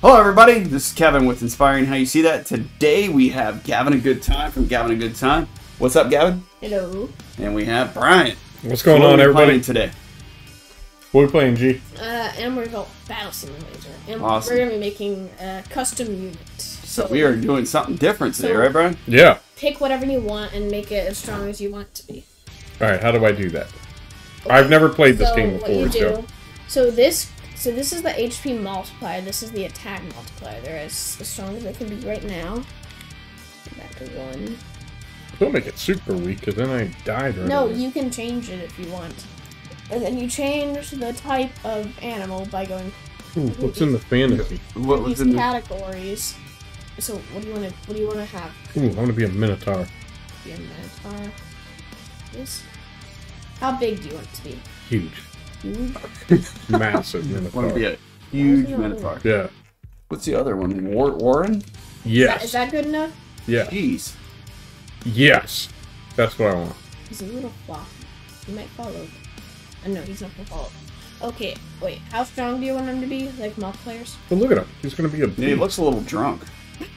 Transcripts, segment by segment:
Hello everybody, this is Kevin with Inspiring How You See That. Today we have Gavin a Good Time from Gavin a Good Time. What's up, Gavin? Hello. And we have Brian. What's going on, everybody? Today, what are we playing, G? And we're called Battle Simulator. And awesome. We're gonna be making a custom unit. So we are doing something different today, right, Brian? Yeah. Pick whatever you want and make it as strong as you want it to be. All right, how do I do that? Okay. I've never played this game before. So this is the HP multiplier. This is the attack multiplier. They're as strong as they can be right now. Back to 1. Don't make it super weak, because then I died right away. No, you can change it if you want. And then you change the type of animal by going... Ooh, what's in the fantasy? What was in categories. So what do you want to have? Ooh, I want to be a Minotaur. Be a Minotaur. Yes. How big do you want it to be? Huge. Massive Minotaur. Want to be a huge Minotaur. Yeah. What's the other one? Warren? Yes. Is that good enough? Yeah. Jeez. Yes. That's what I want. He's a little floppy. He might fall over. Oh, no, he's not going to fall over. Okay, wait. How strong do you want him to be? Like multipliers? Well, look at him. He's going to be a beast. Yeah, he looks a little drunk.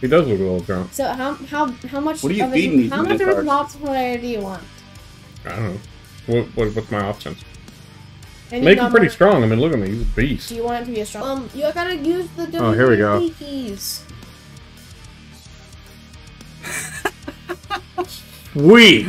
He does look a little drunk. So how much? What are you feeding these Minotaurs? How much of a multiplier do you want? I don't know. What's my options? Make him pretty strong. I mean, look at me. He's a beast. Do you want it to be a strong? You gotta use the WWE keys. Oh, here we go. Sweet.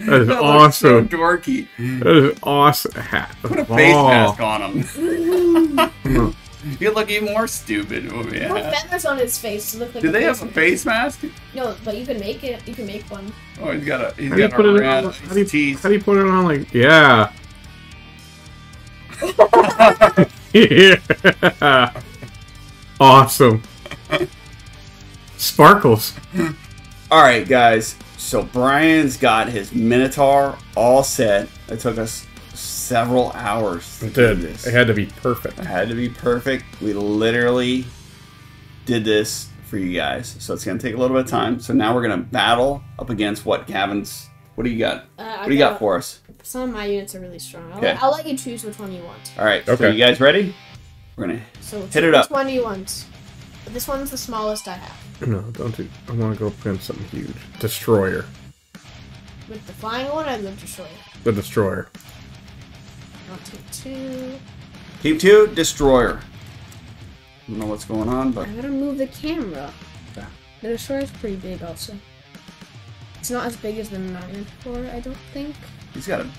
That is awesome. So dorky. That is awesome. Hat. Put a face mask on him. You look even more stupid. Oh, yeah. More feathers on his face. Look like. Do they have a face mask? No, but you can make it. You can make one. Oh, how do you put it on? Like, yeah. Yeah. Awesome. Sparkles. All right, guys. So Brian's got his Minotaur all set. It took us several hours to do this. It had to be perfect. It had to be perfect. We literally did this for you guys. So it's going to take a little bit of time. So now we're going to battle up against what Gavin's... What do you got? What do you got for us? Some of my units are really strong. I'll let you choose which one you want. All right. Okay. So you guys ready? We're going to hit it up. Which one do you want? This one's the smallest I have. No, don't do... I want to go print something huge. Destroyer. With the flying one or the Destroyer? The Destroyer. Team 2. Team 2, Destroyer. I don't know what's going on, but... I gotta move the camera. Yeah. The Destroyer's pretty big, also. It's not as big as the Minotaur, I don't think. He's got a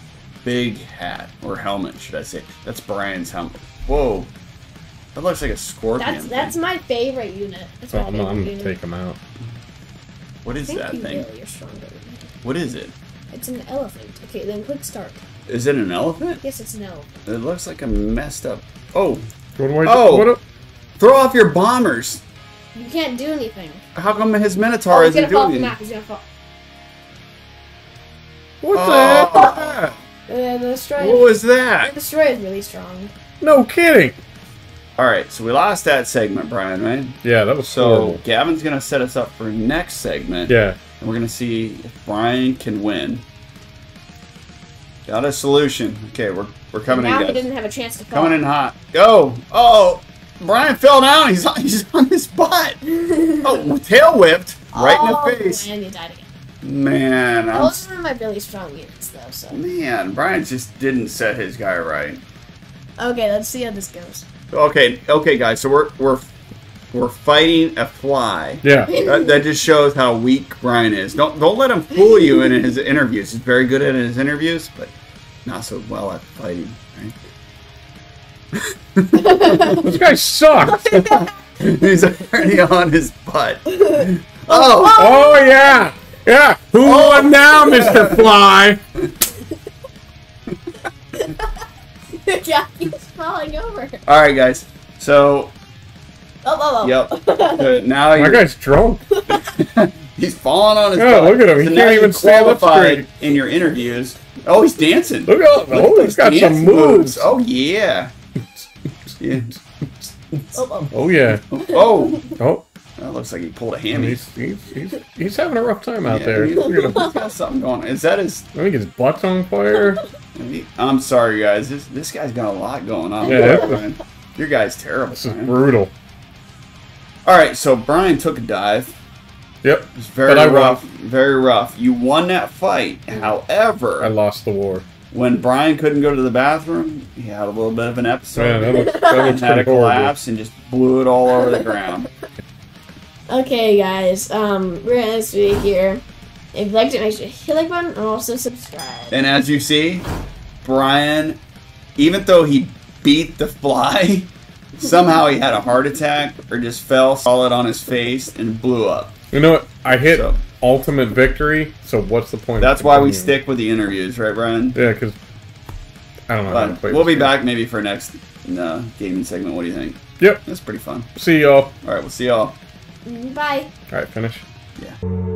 big hat, or helmet, should I say. That's Brian's helmet. Whoa. That looks like a scorpion. That's my favorite unit. That's my favorite I'm gonna take him out. What is that thing? Really what is it? It's an elephant. Okay, then click start. Is it an elephant? Yes, it's an elephant. It looks like a messed up... Oh! What do I do? Oh! What throw off your bombers! You can't do anything. How come his Minotaur isn't doing anything? He's gonna fall. What the heck? What was that? The Destroyer is really strong. No kidding! Alright, so we lost that segment, Brian, right? Yeah, that was horrible. Gavin's gonna set us up for next segment. Yeah. And we're gonna see if Brian can win. Got a solution. Okay, we're coming in. He didn't have a chance to fall. Coming in hot. Go. Oh, Brian fell down. He's on his butt. Oh, tail whipped right in the face. Man, you died again. Man, those are my really strong units, though. So. Man, Brian just didn't set his guy right. Okay, let's see how this goes. Okay, guys. So we're fighting a fly. Yeah. That just shows how weak Brian is. Don't let him fool you in his interviews. He's very good at his interviews, but not so well at fighting, right? This guy sucks. He's already on his butt. Oh! Oh, yeah! Yeah! Who won now, Mr. Fly? Jackie's falling over. Alright, guys. So... Yep. Now my guy's drunk. He's falling on his butt. Look at him. He can't even stand up straight. In your interviews. Oh, he's dancing. Look at him. Oh, he's got some moves. Oh, yeah. Yeah. Oh, yeah. Oh. Oh. That looks like he pulled a hammy. He's having a rough time out there. He's got something going on. Is that his... I think his butt's on fire. I'm sorry, guys. This guy's got a lot going on. Yeah. Your guy's terrible. This is brutal. All right, so Brian took a dive. Yep. It was very rough. You won that fight. However, I lost the war. When Brian couldn't go to the bathroom, he had a little bit of an episode. Yeah, that looks had a collapse horrible. And just blew it all over the ground. Okay, guys, we're gonna end this video here. If you liked it, make sure to hit the like button and also subscribe. And as you see, Brian, even though he beat the fly, somehow he had a heart attack or just fell solid on his face and blew up. You know what? I hit ultimate victory, so what's the point? That's why we stick with the interviews, right, Brian? Yeah, because I don't know how to play. We'll be back maybe for next gaming segment. What do you think? Yep. That's pretty fun. See y'all. All right, we'll see y'all. Bye. All right, finish. Yeah.